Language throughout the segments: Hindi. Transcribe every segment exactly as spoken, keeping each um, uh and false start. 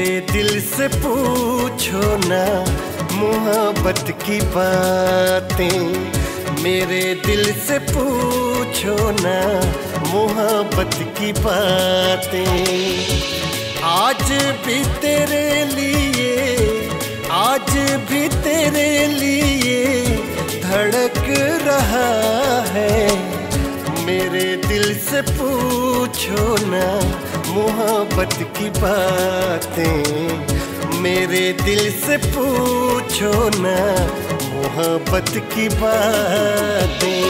मेरे दिल से पूछो ना मोहब्बत की बातें, मेरे दिल से पूछो ना मोहब्बत की बातें। आज भी तेरे लिए, आज भी तेरे लिए धड़क रहा है, मेरे दिल से पूछो ना मोहब्बत की बातें, मेरे दिल से पूछो ना मोहब्बत की बातें।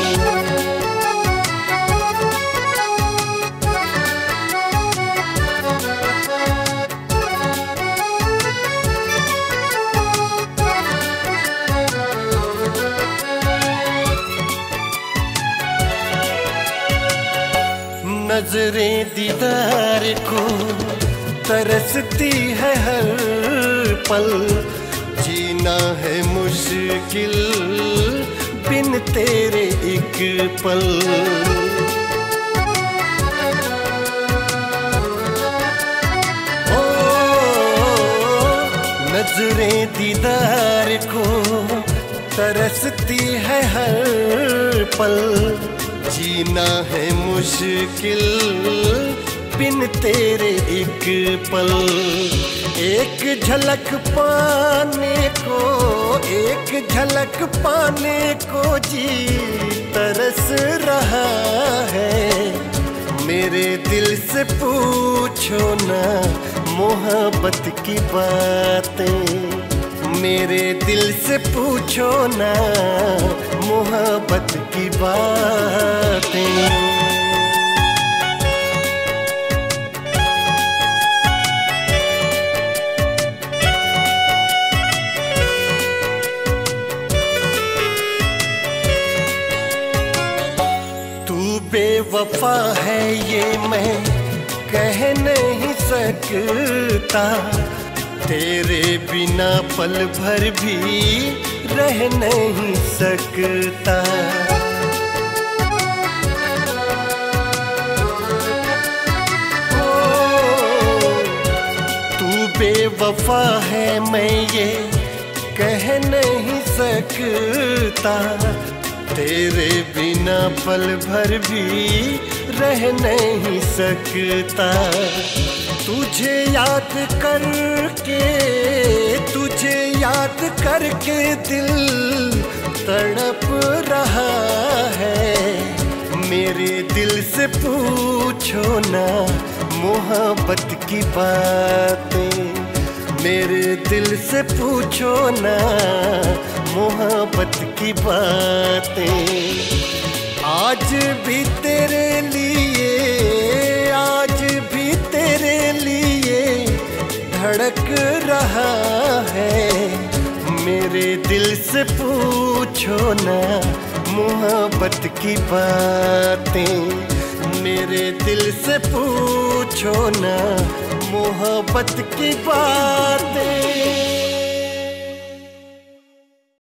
नजरें दीदार को तरसती है हर पल, जीना है मुश्किल बिन तेरे एक पल। ओ नजरें दीदार को तरसती है हर पल, जीना है मुश्किल बिन तेरे एक पल। एक झलक पाने को, एक झलक पाने को जी तरस रहा है, मेरे दिल से पूछो ना मोहब्बत की बातें, मेरे दिल से पूछो ना मोहब्बत की बातें। बेवफा है ये मैं कह नहीं सकता, तेरे बिना पल भर भी रह नहीं सकता। ओ तू बेवफा है मैं ये कह नहीं सकता, तेरे बिना पल भर भी रह नहीं सकता। तुझे याद करके, तुझे याद करके दिल तड़प रहा है, मेरे दिल से पूछो ना मोहब्बत की बातें, मेरे दिल से पूछो ना मोहब्बत की बातें। आज भी तेरे लिए, आज भी तेरे लिए धड़क रहा है, मेरे दिल से पूछो ना मोहब्बत की बातें, मेरे दिल से पूछो ना मोहब्बत की बातें।